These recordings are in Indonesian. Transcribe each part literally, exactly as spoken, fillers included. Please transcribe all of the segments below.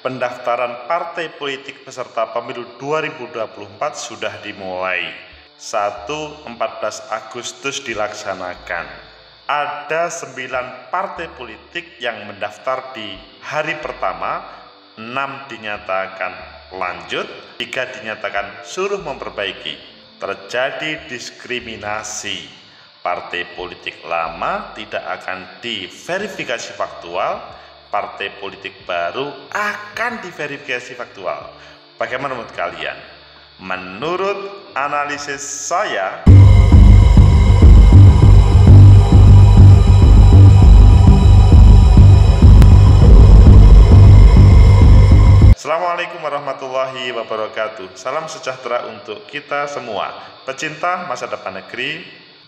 pendaftaran partai politik peserta pemilu dua ribu dua puluh empat sudah dimulai. Sabtu empat belas Agustus dilaksanakan. Ada sembilan partai politik yang mendaftar di hari pertama, enam dinyatakan lanjut, tiga dinyatakan suruh memperbaiki. Terjadi diskriminasi. Partai politik lama tidak akan diverifikasi faktual, partai politik baru akan diverifikasi faktual. Bagaimana menurut kalian? Menurut analisis saya, Assalamualaikum warahmatullahi wabarakatuh. Salam sejahtera untuk kita semua. Pecinta masa depan negeri,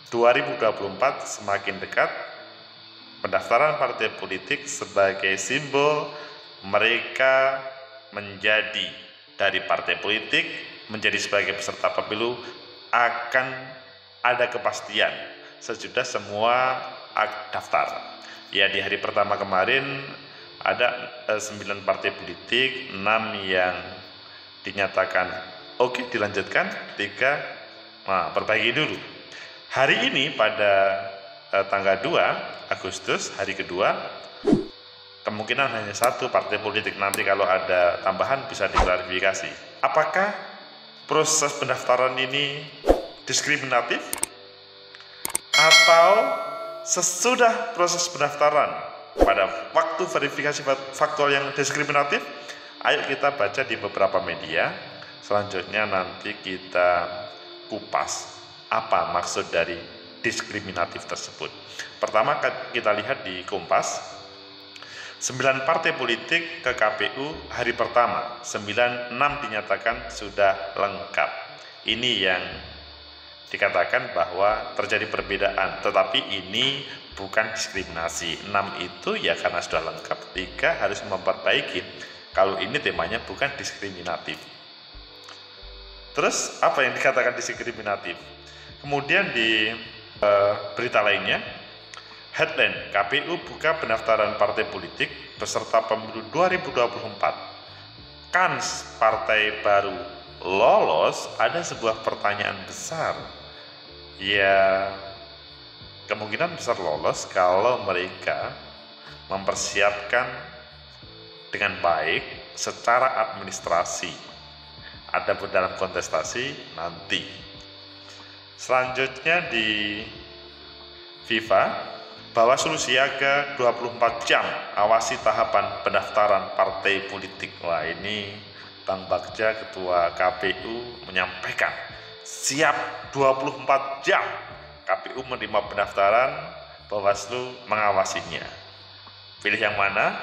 dua ribu dua puluh empat semakin dekat. Pendaftaran partai politik sebagai simbol mereka menjadi dari partai politik menjadi sebagai peserta pemilu akan ada kepastian sesudah semua daftar. Ya, di hari pertama kemarin ada sembilan partai politik, enam yang dinyatakan oke, dilanjutkan, tiga nah, perbaiki dulu. Hari ini pada eh, tanggal dua Agustus, hari kedua, kemungkinan hanya satu partai politik. Nanti kalau ada tambahan bisa diklarifikasi. Apakah proses pendaftaran ini diskriminatif? Atau sesudah proses pendaftaran pada waktu verifikasi faktual yang diskriminatif? Ayo kita baca di beberapa media. Selanjutnya nanti kita kupas apa maksud dari diskriminatif tersebut. Pertama kita lihat di Kompas. sembilan partai politik ke K P U hari pertama. sembilan, enam dinyatakan sudah lengkap. Ini yang dikatakan bahwa terjadi perbedaan, tetapi ini bukan diskriminasi. enam itu ya karena sudah lengkap, tiga harus memperbaiki. Kalau ini temanya bukan diskriminatif. Terus apa yang dikatakan diskriminatif? Kemudian di e, berita lainnya, headline K P U buka pendaftaran partai politik peserta pemilu dua ribu dua puluh empat. Kans partai baru lolos ada sebuah pertanyaan besar. Ya, kemungkinan besar lolos kalau mereka mempersiapkan dengan baik secara administrasi. Ada pun dalam kontestasi nanti. Selanjutnya di FIFA, Bawaslu siaga dua puluh empat jam awasi tahapan pendaftaran partai politik. Wah, ini Bang Bagja Ketua K P U menyampaikan siap dua puluh empat jam. K P U menerima pendaftaran, Bawaslu mengawasinya. Pilih yang mana?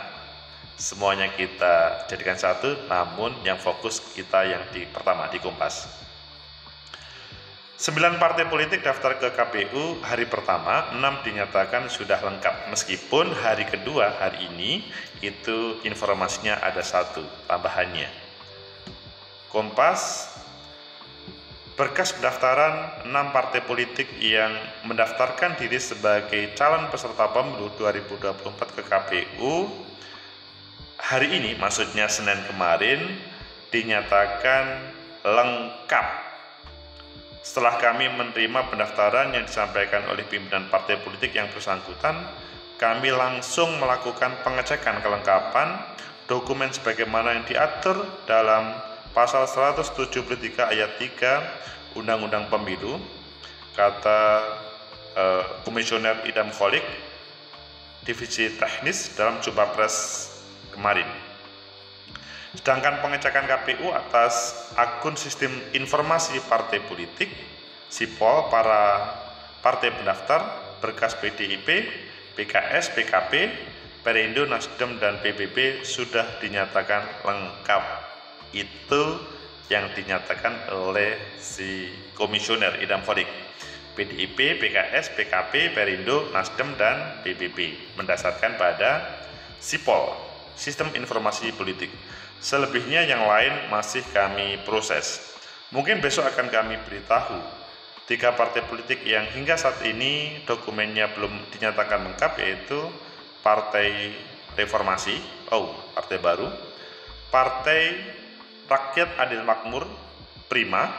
Semuanya kita jadikan satu, namun yang fokus kita yang di pertama di Kompas. sembilan partai politik daftar ke K P U hari pertama, enam dinyatakan sudah lengkap. Meskipun hari kedua hari ini itu informasinya ada satu tambahannya. Kompas, berkas pendaftaran enam partai politik yang mendaftarkan diri sebagai calon peserta pemilu dua ribu dua puluh empat ke K P U hari ini, maksudnya Senin kemarin, dinyatakan lengkap setelah kami menerima pendaftaran yang disampaikan oleh pimpinan partai politik yang bersangkutan. Kami langsung melakukan pengecekan kelengkapan dokumen sebagaimana yang diatur dalam Pasal seratus tujuh puluh tiga ayat tiga Undang-Undang Pemilu, kata eh, Komisioner Idham Holik, Divisi Teknis, dalam jumpa pres kemarin. Sedangkan pengecekan K P U atas akun sistem informasi partai politik, SIPOL, para partai pendaftar, berkas P D I P, P K S, P K P, Perindo, Nasdem, dan P B B sudah dinyatakan lengkap. Itu yang dinyatakan oleh si Komisioner Idham Fodik. P D I P, P K S, P K P, Perindo, Nasdem, dan P B B mendasarkan pada SIPOL, Sistem Informasi Politik. Selebihnya yang lain masih kami proses. Mungkin besok akan kami beritahu. Tiga partai politik yang hingga saat ini dokumennya belum dinyatakan lengkap, yaitu Partai Reformasi, oh, Partai Baru, Partai Rakyat Adil Makmur, Prima,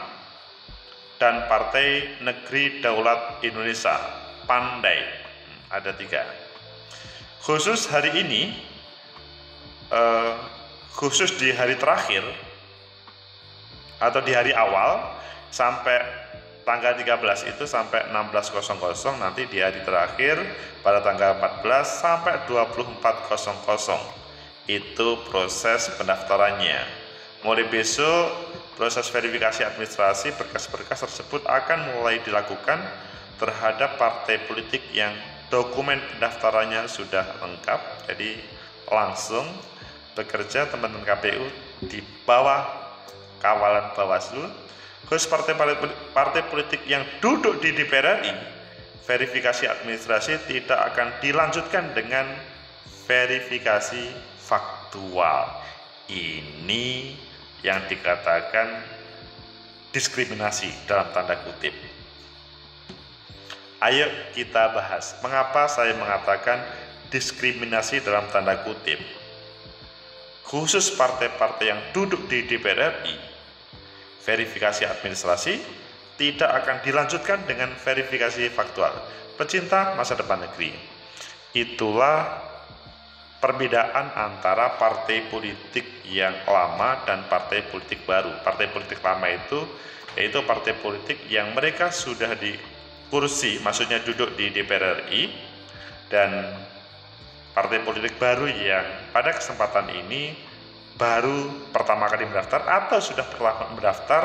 dan Partai Negeri Daulat Indonesia, Pandai. Ada tiga. Khusus hari ini, eh, khusus di hari terakhir, atau di hari awal, sampai tanggal tiga belas itu sampai enam belas nol nol nanti di hari terakhir pada tanggal empat belas sampai dua puluh empat nol nol itu proses pendaftarannya. Mulai besok proses verifikasi administrasi berkas-berkas tersebut akan mulai dilakukan terhadap partai politik yang dokumen pendaftarannya sudah lengkap. Jadi langsung bekerja teman-teman K P U di bawah kawalan Bawaslu. Khusus partai-partai politik yang duduk di D P R R I, verifikasi administrasi tidak akan dilanjutkan dengan verifikasi faktual. Ini yang dikatakan diskriminasi dalam tanda kutip. Ayo kita bahas mengapa saya mengatakan diskriminasi dalam tanda kutip. Khusus partai-partai yang duduk di D P R R I, verifikasi administrasi tidak akan dilanjutkan dengan verifikasi faktual. Pecinta masa depan negeri, itulah perbedaan antara partai politik yang lama dan partai politik baru. Partai politik lama itu yaitu partai politik yang mereka sudah di kursi, maksudnya duduk di D P R R I, dan partai politik baru yang pada kesempatan ini baru pertama kali mendaftar atau sudah pernah mendaftar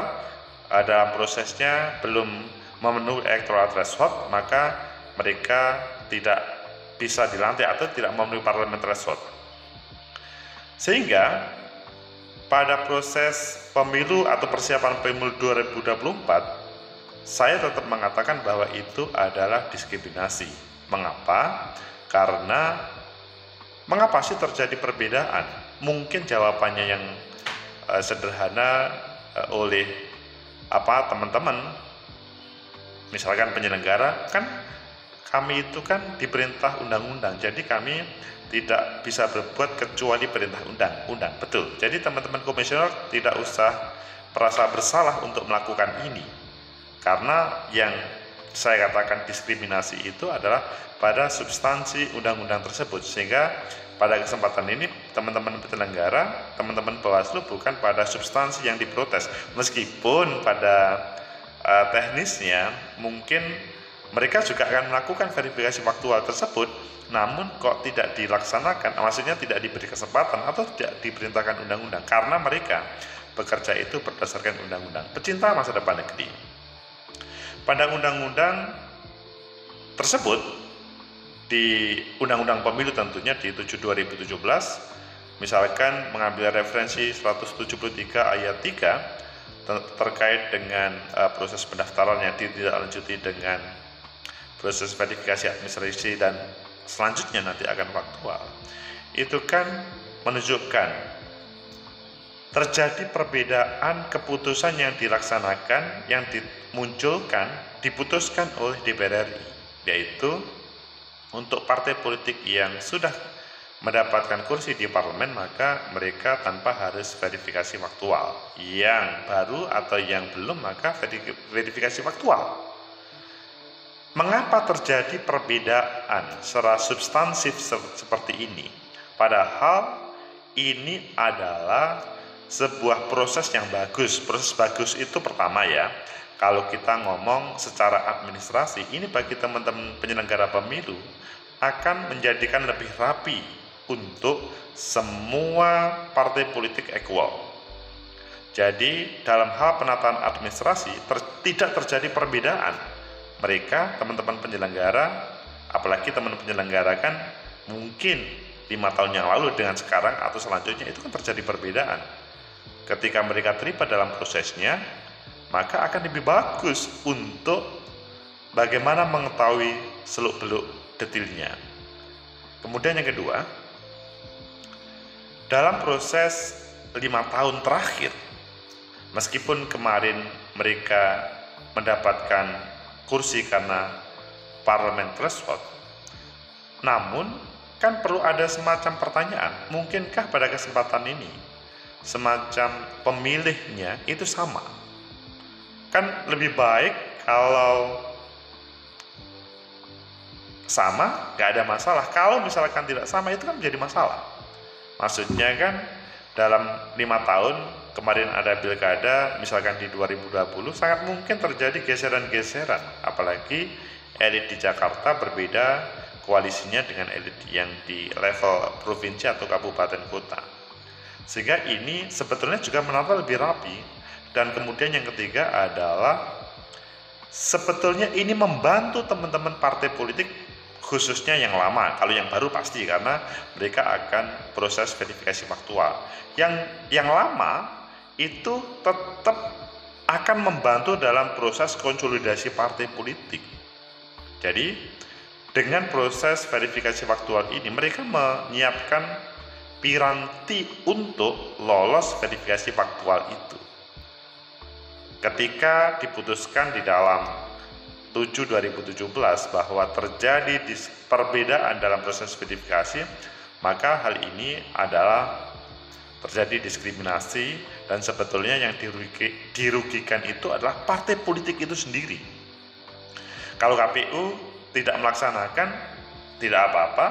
dalam prosesnya belum memenuhi electoral threshold, maka mereka tidak bisa dilantik atau tidak memenuhi parliamentary threshold. Sehingga pada proses pemilu atau persiapan pemilu dua ribu dua puluh empat, saya tetap mengatakan bahwa itu adalah diskriminasi. Mengapa? Karena mengapa sih terjadi perbedaan? Mungkin jawabannya yang uh, sederhana uh, oleh apa teman-teman, misalkan penyelenggara, kan kami itu kan diperintah undang-undang, jadi kami tidak bisa berbuat kecuali perintah undang-undang, betul. Jadi teman-teman komisioner tidak usah merasa bersalah untuk melakukan ini, karena yang saya katakan diskriminasi itu adalah pada substansi undang-undang tersebut. Sehingga pada kesempatan ini teman-teman penyelenggara, teman-teman Bawaslu bukan pada substansi yang diprotes, meskipun pada uh, teknisnya mungkin mereka juga akan melakukan verifikasi faktual tersebut, namun kok tidak dilaksanakan, maksudnya tidak diberi kesempatan atau tidak diperintahkan undang-undang, karena mereka bekerja itu berdasarkan undang-undang. Pecinta masa depan negeri, pada undang-undang tersebut, di undang-undang pemilu tentunya di tujuh dua ribu tujuh belas, misalkan mengambil referensi seratus tujuh puluh tiga ayat tiga terkait dengan uh, proses pendaftaran yang ditindaklanjuti dengan proses verifikasi administrasi dan selanjutnya nanti akan faktual. Itu kan menunjukkan terjadi perbedaan keputusan yang dilaksanakan, yang dimunculkan, diputuskan oleh D P R R I, yaitu untuk partai politik yang sudah mendapatkan kursi di parlemen, maka mereka tanpa harus verifikasi faktual. Yang baru atau yang belum, maka verifikasi faktual. Mengapa terjadi perbedaan secara substansif seperti ini? Padahal ini adalah sebuah proses yang bagus. Proses bagus itu pertama ya, kalau kita ngomong secara administrasi, ini bagi teman-teman penyelenggara pemilu akan menjadikan lebih rapi untuk semua partai politik equal. Jadi dalam hal penataan administrasi ter tidak terjadi perbedaan. Mereka, teman-teman penyelenggara, apalagi teman penyelenggara kan mungkin lima tahun yang lalu dengan sekarang atau selanjutnya itu kan terjadi perbedaan. Ketika mereka terlibat dalam prosesnya, maka akan lebih bagus untuk bagaimana mengetahui seluk-beluk detailnya. Kemudian yang kedua, dalam proses lima tahun terakhir, meskipun kemarin mereka mendapatkan kursi karena parlemen threshold, namun kan perlu ada semacam pertanyaan, mungkinkah pada kesempatan ini semacam pemilihnya itu sama. Kan lebih baik kalau sama, gak ada masalah. Kalau misalkan tidak sama, itu kan menjadi masalah. Maksudnya kan dalam lima tahun kemarin ada pilkada, misalkan di dua ribu dua puluh, sangat mungkin terjadi geseran-geseran. Apalagi elit di Jakarta berbeda koalisinya dengan elit yang di level provinsi atau kabupaten kota. Sehingga ini sebetulnya juga menata lebih rapi. Dan kemudian yang ketiga adalah sebetulnya ini membantu teman-teman partai politik, khususnya yang lama. Kalau yang baru pasti karena mereka akan proses verifikasi faktual. Yang yang lama itu tetap akan membantu dalam proses konsolidasi partai politik. Jadi dengan proses verifikasi faktual ini mereka menyiapkan piranti untuk lolos verifikasi faktual itu. Ketika diputuskan di dalam tujuh dua ribu tujuh belas bahwa terjadi perbedaan dalam proses verifikasi, maka hal ini adalah terjadi diskriminasi dan sebetulnya yang dirugi, dirugikan itu adalah partai politik itu sendiri. Kalau K P U tidak melaksanakan, tidak apa-apa,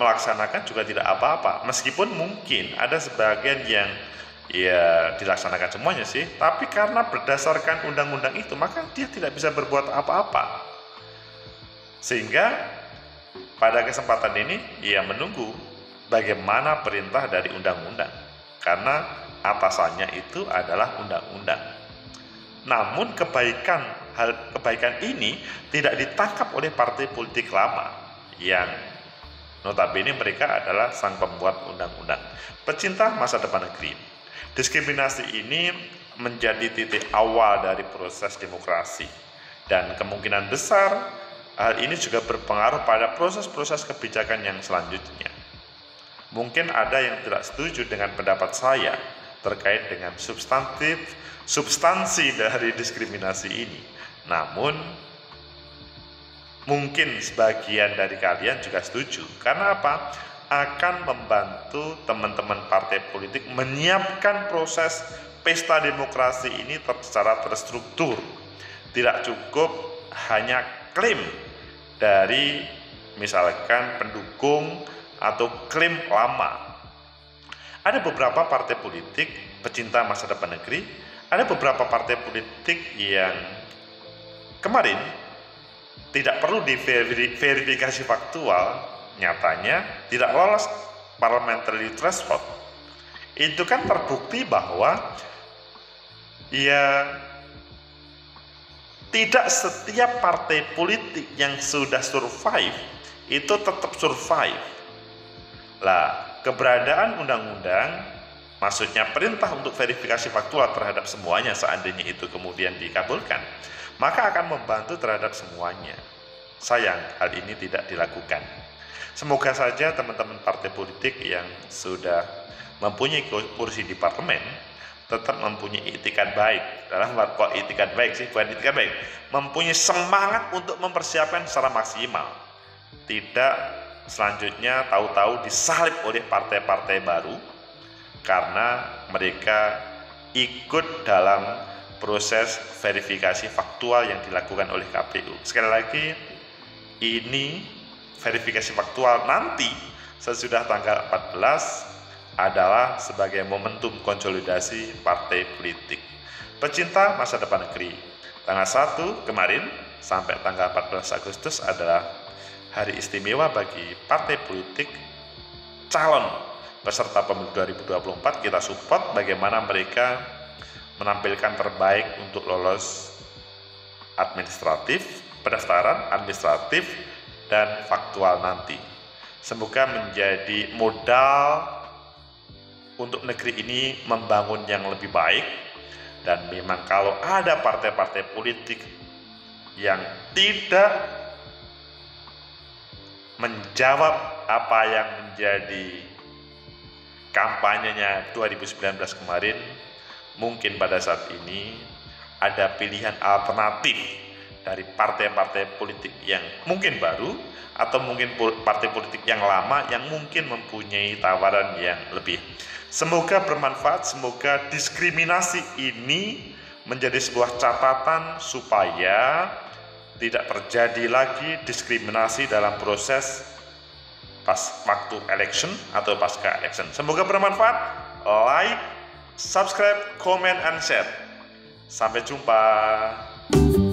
melaksanakan juga tidak apa-apa. Meskipun mungkin ada sebagian yang ya dilaksanakan semuanya sih, tapi karena berdasarkan undang-undang itu maka dia tidak bisa berbuat apa-apa. Sehingga pada kesempatan ini ia menunggu bagaimana perintah dari undang-undang, karena atasannya itu adalah undang-undang. Namun kebaikan hal kebaikan ini tidak ditangkap oleh partai politik lama yang notabene mereka adalah sang pembuat undang-undang, pecinta masa depan negeri. Diskriminasi ini menjadi titik awal dari proses demokrasi dan kemungkinan besar hal ini juga berpengaruh pada proses-proses kebijakan yang selanjutnya. Mungkin ada yang tidak setuju dengan pendapat saya terkait dengan substantif substansi dari diskriminasi ini. Namun mungkin sebagian dari kalian juga setuju. Karena apa? Akan membantu teman-teman partai politik menyiapkan proses pesta demokrasi ini secara terstruktur. Tidak cukup hanya klaim dari misalkan pendukung atau klaim lama. Ada beberapa partai politik pecinta masa depan negeri, ada beberapa partai politik yang kemarin tidak perlu diverifikasi faktual, nyatanya tidak lolos parliamentary threshold. Itu kan terbukti bahwa ya tidak setiap partai politik yang sudah survive itu tetap survive. Lah, keberadaan undang-undang, maksudnya perintah untuk verifikasi faktual terhadap semuanya, seandainya itu kemudian dikabulkan, maka akan membantu terhadap semuanya. Sayang, hal ini tidak dilakukan. Semoga saja teman-teman partai politik yang sudah mempunyai kursi di parlemen tetap mempunyai itikad baik. Dalam kok itikad baik sih, bukan itikad baik, mempunyai semangat untuk mempersiapkan secara maksimal. Tidak selanjutnya tahu-tahu disalib oleh partai-partai baru karena mereka ikut dalam proses verifikasi faktual yang dilakukan oleh K P U. Sekali lagi, ini verifikasi faktual nanti sesudah tanggal empat belas adalah sebagai momentum konsolidasi partai politik. Pecinta masa depan negeri, tanggal satu kemarin sampai tanggal empat belas Agustus adalah hari istimewa bagi partai politik calon peserta pemilu dua ribu dua puluh empat. Kita support bagaimana mereka menampilkan terbaik untuk lolos administratif, pendaftaran administratif dan faktual nanti. Semoga menjadi modal untuk negeri ini membangun yang lebih baik. Dan memang kalau ada partai-partai politik yang tidak menjawab apa yang menjadi kampanyenya dua ribu sembilan belas kemarin, mungkin pada saat ini ada pilihan alternatif dari partai-partai politik yang mungkin baru atau mungkin partai politik yang lama yang mungkin mempunyai tawaran yang lebih. Semoga bermanfaat, semoga diskriminasi ini menjadi sebuah catatan supaya tidak terjadi lagi diskriminasi dalam proses pas waktu election atau pasca election. Semoga bermanfaat. Like, subscribe, comment, and share. Sampai jumpa.